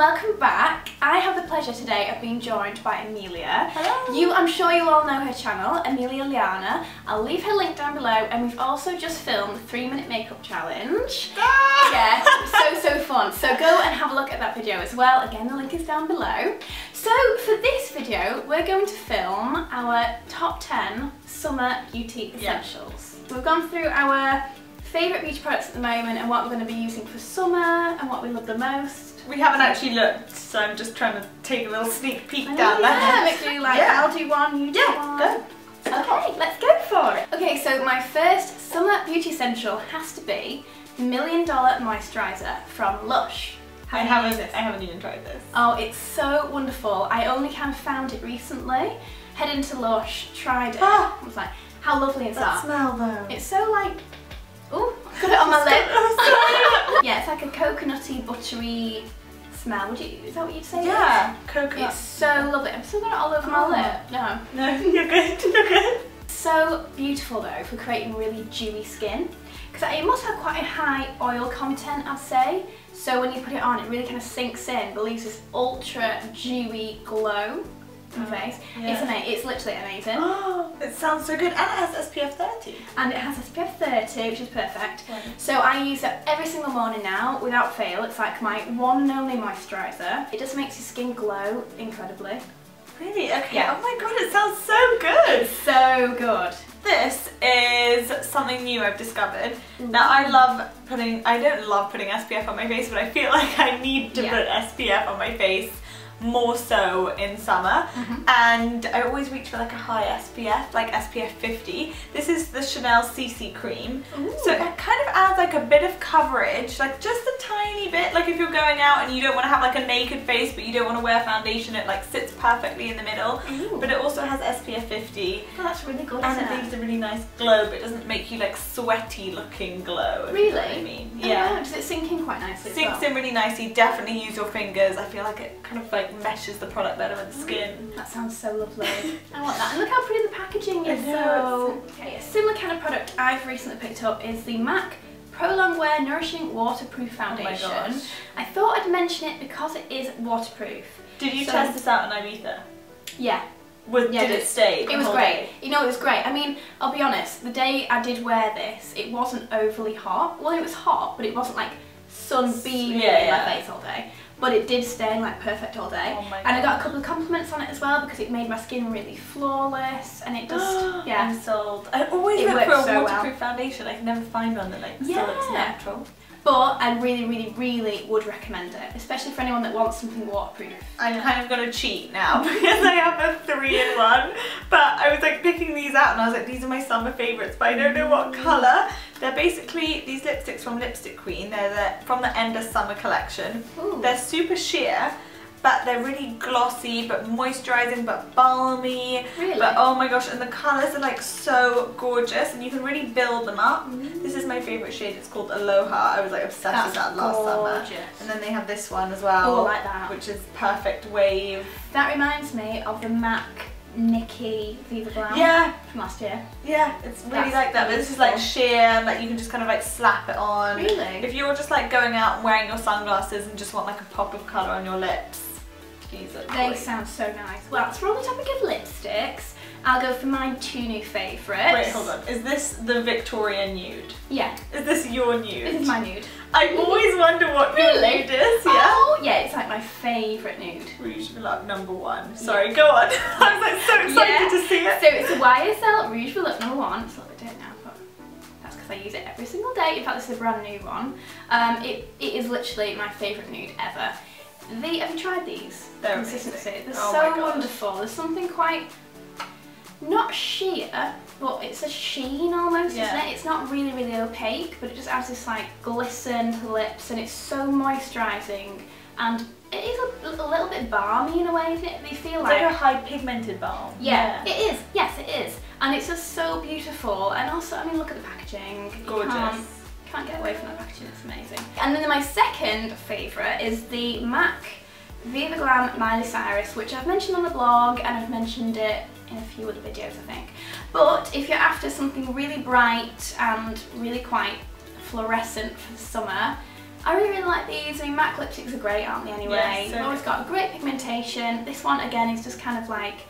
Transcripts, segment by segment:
welcome back. I have the pleasure today of being joined by Amelia. Hello. I'm sure you all know her channel, Amelia Liana. I'll leave her link down below, and we've also just filmed the 3-minute makeup challenge. Yeah, so fun. So go and have a look at that video as well. Again, the link is down below. So for this video, we're going to film our top 10 summer beauty essentials. Yeah. We've gone through our favourite beauty products at the moment and what we're going to be using for summer and what we love the most. We haven't actually looked, so I'm just trying to take a little sneak peek down there. Literally, like, I'll do one, you do one. Go. Okay, let's go for it. Okay, so my first summer beauty essential has to be Million Dollar Moisturiser from Lush. I haven't even tried this. Oh, it's so wonderful. I only kind of found it recently. Head into Lush, tried it. I was like, how lovely is that? That smell though. It's so like... Oh, I've got it on my lips. Yeah, it's like a coconutty, buttery smell. Is that what you'd say? Yeah, coconut. It's so lovely. I've still got it all over my lip. No, you're good, you're good. So beautiful though for creating really dewy skin. Because it must have quite a high oil content, I'd say. So when you put it on, it really kind of sinks in, but leaves this ultra dewy glow. Face. Yeah. It's literally amazing. Oh, it sounds so good, and it has SPF 30. And it has SPF 30, which is perfect. Yeah. So I use it every single morning now, without fail. It's like my one and only moisturiser. It just makes your skin glow incredibly. Really? Okay. Yeah. Oh my god, it sounds so good. It's so good. This is something new I've discovered. Now I don't love putting SPF on my face, but I feel like I need to put SPF on my face. More so in summer, and I always reach for like a high SPF, like SPF 50. This is the Chanel CC cream. Ooh. So it kind of adds like a bit of coverage, like just a tiny bit, like if you're going out and you don't want to have like a naked face but you don't want to wear foundation, it like sits perfectly in the middle. Ooh. But it also has SPF 50. Oh, that's really good, and it leaves a really nice glow, but it doesn't make you like sweaty looking glow. Really? You know what I mean? Yeah. Does it sink in quite nicely? Sinks in really nicely. Definitely use your fingers. I feel like it kind of like meshes the product better with the skin. That sounds so lovely. I want that. And look how pretty the packaging is. So, okay, a similar kind of product I've recently picked up is the MAC Pro Longwear Nourishing Waterproof Foundation. Oh my gosh. I thought I'd mention it because it is waterproof. Did you test this out on Ibiza? Yeah. Did it stay? It was great. You know, it was great. I mean, I'll be honest, the day I did wear this, it wasn't overly hot. Well, it was hot, but it wasn't like sunbeaming in my face all day. But it did stain like perfect all day. Oh and I got a couple of compliments on it as well because it made my skin really flawless, and it just, I'm sold. I always look for a waterproof foundation. I can never find one that like still looks natural. But I really, really, really would recommend it, especially for anyone that wants something waterproof. I'm kind of gonna cheat now because I have a 3-in-1, but I was like picking these out and I was like, these are my summer favourites, but I don't know what colour. They're basically these lipsticks from Lipstick Queen. They're from the Endless Summer collection. Ooh. They're super sheer, but they're really glossy, but moisturising, but balmy. Really? But oh my gosh, and the colours are like so gorgeous, and you can really build them up. Mm. This is my favourite shade, it's called Aloha. I was like obsessed with that last summer. And then they have this one as well. Oh, I like that. Which is Perfect Wave. That reminds me of the MAC Nikki Viva Glam from last year. Yeah, it's really like that, but this is like sheer, like you can just kind of like slap it on. Really? If you're just like going out and wearing your sunglasses and just want like a pop of colour on your lips. They sound so nice. Well, so we're on the topic of lipsticks. I'll go for my 2 new favourites. Wait, hold on. Is this the Victoria nude? Yeah. Is this your nude? This is my nude. I always wonder what nude is. Yeah. Oh, yeah, it's like my favourite nude. Rouge Filou #1. Sorry, go on. I was like so excited to see it. So it's a YSL Rouge Filou #1. It's a little bit dirty now, but that's because I use it every single day. In fact, this is a brand new one. It is literally my favourite nude ever. Have you tried these? They're consistency. Amazing. They're so wonderful. There's something quite not sheer, but it's a sheen almost, isn't it? It's not really, really opaque, but it just adds this like glisten to the lips, and it's so moisturising, and it is a little bit balmy in a way, isn't it? They feel like a high pigmented balm. Yeah, it is. Yes, it is, and it's just so beautiful. And also, I mean, look at the packaging. Gorgeous. Can't get away from that packaging, it's amazing. And then my second favourite is the MAC Viva Glam Miley Cyrus, which I've mentioned on the blog, and I've mentioned it in a few other videos, I think. But if you're after something really bright and really quite fluorescent for the summer, I really, really like these. I mean, MAC lipsticks are great, aren't they, anyway? Yes, they've always got a great pigmentation. This one, again, is just kind of like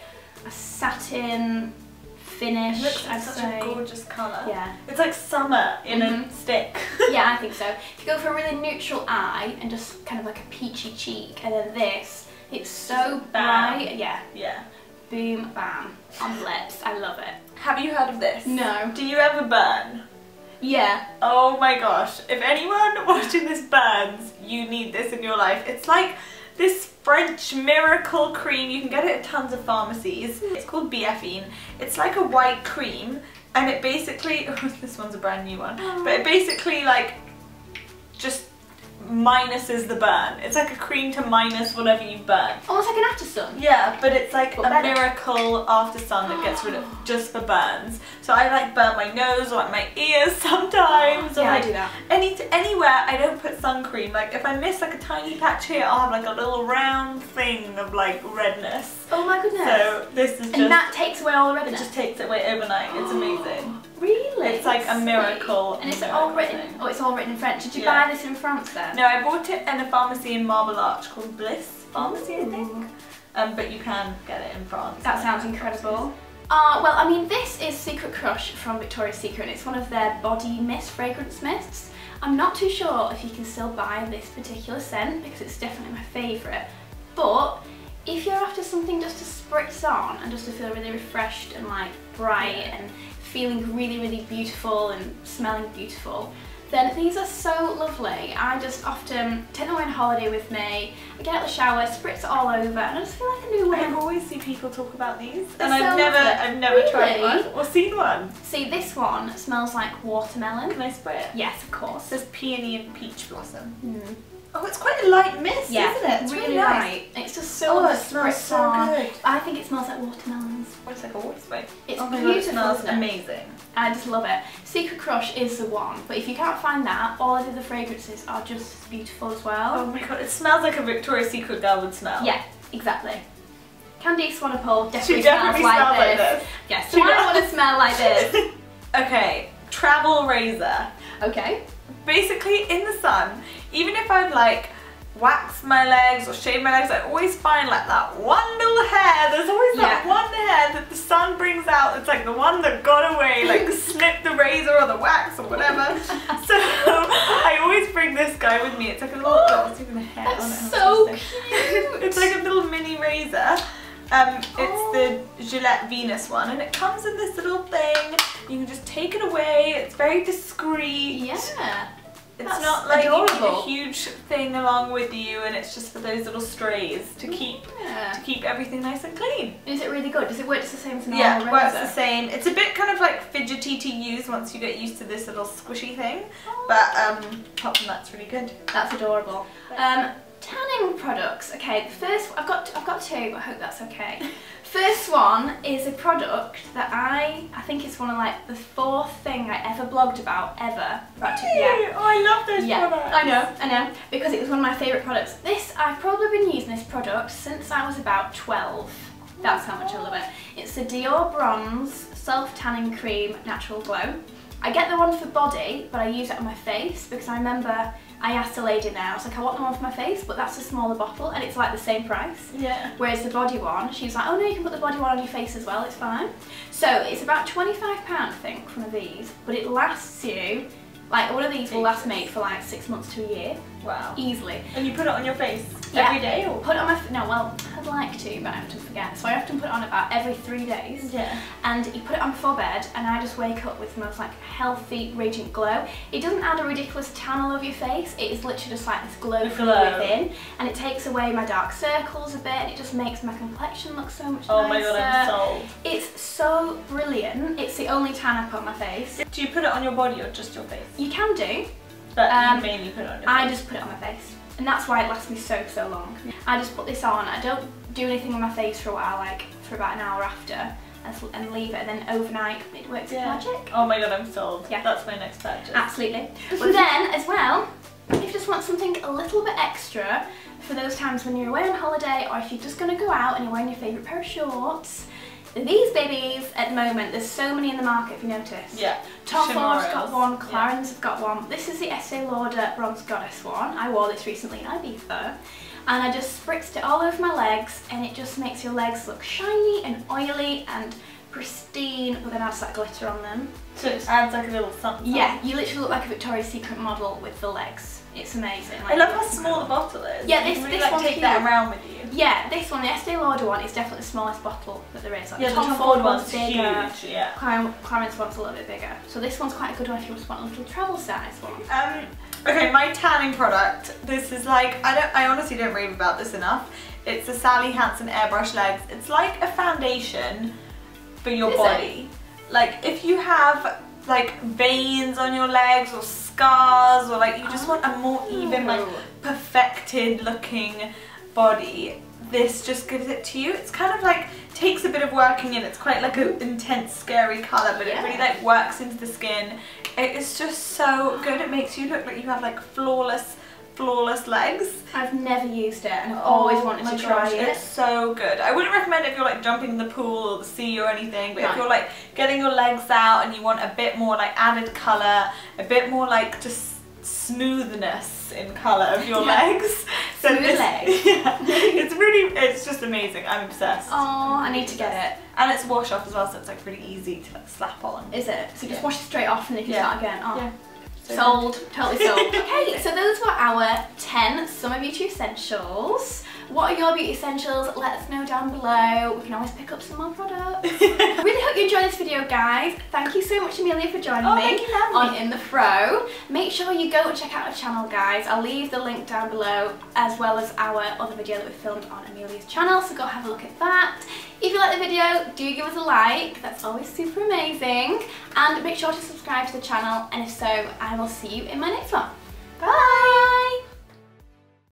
a satin finish. It looks like such a gorgeous colour. Yeah. It's like summer in a stick. Yeah, I think so. If you go for a really neutral eye and just kind of like a peachy cheek, and then this, it's so bright. Yeah. Yeah. Boom, bam, on the lips. I love it. Have you heard of this? No. Do you ever burn? Yeah. Oh my gosh. If anyone watching this burns, you need this in your life. It's like this French miracle cream. You can get it at tons of pharmacies. It's called Biafine. It's like a white cream, and it basically, oh, this one's a brand new one, but it basically like just minuses the burn. It's like a cream to minus whatever you burn. Almost like an after sun. Yeah, but it's like a miracle after sun that gets rid of just the burns. So I like burn my nose or like my ears sometimes. Or yeah, like I do that. Anywhere I don't put sun cream. Like if I miss like a tiny patch here, I'll have like a little round thing of like redness. Oh my goodness. So this is just, and that takes away all the redness. It just takes it away overnight. It's amazing. Really? It's like a miracle. And it's all written. Oh, it's all written in French. Did you buy this in France then? No, I bought it in a pharmacy in Marble Arch called Bliss Pharmacy, I think. But you can get it in France. That sounds incredible. Well, I mean, this is Secret Crush from Victoria's Secret, and it's one of their body mist, fragrance mists. I'm not too sure if you can still buy this particular scent because it's definitely my favourite. But if you're after something just to spritz on and just to feel really refreshed and like bright and feeling really, really beautiful and smelling beautiful, then these are so lovely. I just often take them on holiday with me. I get out of the shower, spritz it all over, and I just feel like a new one. I always see people talk about these, and I've never tried one or seen one. See, this one smells like watermelon. Can I spray it? Yes, of course. There's peony and peach blossom. Mm. Oh, it's quite a light mist, isn't it? It's really light. It's just so it smells so good. I think it smells like watermelons. Oh, it's like a water spray. It's beautiful. It smells amazing. I just love it. Secret Crush is the one, but if you can't find that, all of the other fragrances are just as beautiful as well. Oh my god, it smells like a Victoria's Secret girl would smell. Yeah, exactly. Candice Swanepoel definitely smells like this. Yes, so I don't want to smell like this. Okay, travel razor. Okay. Basically, in the sun, even if I'd like wax my legs or shave my legs, I always find like that one little hair. There's always that one hair that the sun brings out. It's like the one that got away, like snipped the razor or the wax or whatever. So I always bring this guy with me. It's like a little, it's even a hair on it. That's so cute. It's like a little mini razor. It's the Gillette Venus one, and it comes in this little thing. You can just take it away. It's very discreet. Yeah. That's not like you need a huge thing along with you, and it's just for those little strays to keep to keep everything nice and clean. Is it really good? Does it work just the same as an normal razor? Yeah, it works the same. It's a bit kind of like fidgety to use once you get used to this little squishy thing, but apart from that's really good. That's adorable. Tanning products. Okay, the first I've got two, but I hope that's okay. First one is a product that I think it's one of like the fourth thing I ever blogged about ever. Oh, I love those products. I know, because it was one of my favourite products. This, I've probably been using this product since I was about 12. That's how much I love it. It's the Dior Bronze Self Tanning Cream Natural Glow. I get the one for body, but I use it on my face because I remember I asked a lady now, I was like, I want the one for my face, but that's a smaller bottle and it's like the same price. Yeah. Whereas the body one, she was like, oh no, you can put the body one on your face as well, it's fine. So it's about £25, I think, from one of these, but it lasts you, like one of these will last me for like 6 months to a year. Wow. Easily. And you put it on your face every day? Or? Put it on my, no, well, I'd like to, but I often forget. So I often put it on about every 3 days. Yeah. And you put it on before bed, and I just wake up with the most like healthy, radiant glow. It doesn't add a ridiculous tan all over your face. It is literally just like this glow from within, and it takes away my dark circles a bit, and it just makes my complexion look so much nicer. Oh my god, I'm sold. It's so brilliant. It's the only tan I put on my face. Do you put it on your body or just your face? You can do. But you mainly put it on your face. I just put it on my face, and that's why it lasts me so long. I just put this on. I don't do anything on my face for a while, like for about an hour after, and leave it, and then overnight it works like magic. Oh my god, I'm sold. Yeah, that's my next purchase. Absolutely. But then as well, if you just want something a little bit extra for those times when you're away on holiday, or if you're just going to go out and you're wearing your favourite pair of shorts, These babies at the moment, there's so many in the market, if you notice. Yeah. Tom Ford's got one, Clarins have got one. This is the Estee Lauder Bronze Goddess one. I wore this recently in Ibiza though. And I just spritzed it all over my legs, and it just makes your legs look shiny and oily and pristine, but then adds that glitter on them. So it adds like a little something. Yeah, you literally look like a Victoria's Secret model with the legs. It's amazing. Like, I love how small the bottle is. Yeah, this, really, this one take that around with you. Yeah, this one, the Estee Lauder one, is definitely the smallest bottle that there is. Like, yeah, the Tom Ford one's bigger. Huge, yeah. Clarence one's a little bit bigger. So this one's quite a good one if you just want a little travel size one. Okay, my tanning product. This is like, I honestly don't rave about this enough. It's the Sally Hansen Airbrush Legs. It's like a foundation for your body. Like if you have like veins on your legs or scars, or like you just want a more even, like perfected looking body, this just gives it to you. It's kind of like takes a bit of working in. It's quite like an intense scary colour, but it really like works into the skin. It is just so good. It makes you look like you have like flawless legs. I've never used it, and I've always wanted to try it. It's so good. I wouldn't recommend it if you're like jumping in the pool or the sea or anything, but if you're like getting your legs out and you want a bit more like added colour, a bit more like just smoothness in colour of your legs. Smooth legs. Yeah. It's really, it's just amazing. I'm obsessed. Oh, I need to get it. And it's wash off as well, so it's like really easy to like slap on. Is it? So you just wash it straight off and then you can start again. Oh. Yeah. Sold, totally sold. Okay, so those were our 10 summer beauty essentials. What are your beauty essentials? Let us know down below. We can always pick up some more products. Really hope you enjoyed this video, guys. Thank you so much, Amelia, for joining me on In The Frow. Make sure you go and check out our channel, guys. I'll leave the link down below, as well as our other video that we filmed on Amelia's channel, so go have a look at that. If you like the video, do give us a like. That's always super amazing. And make sure to subscribe to the channel, and if so, I will see you in my next one.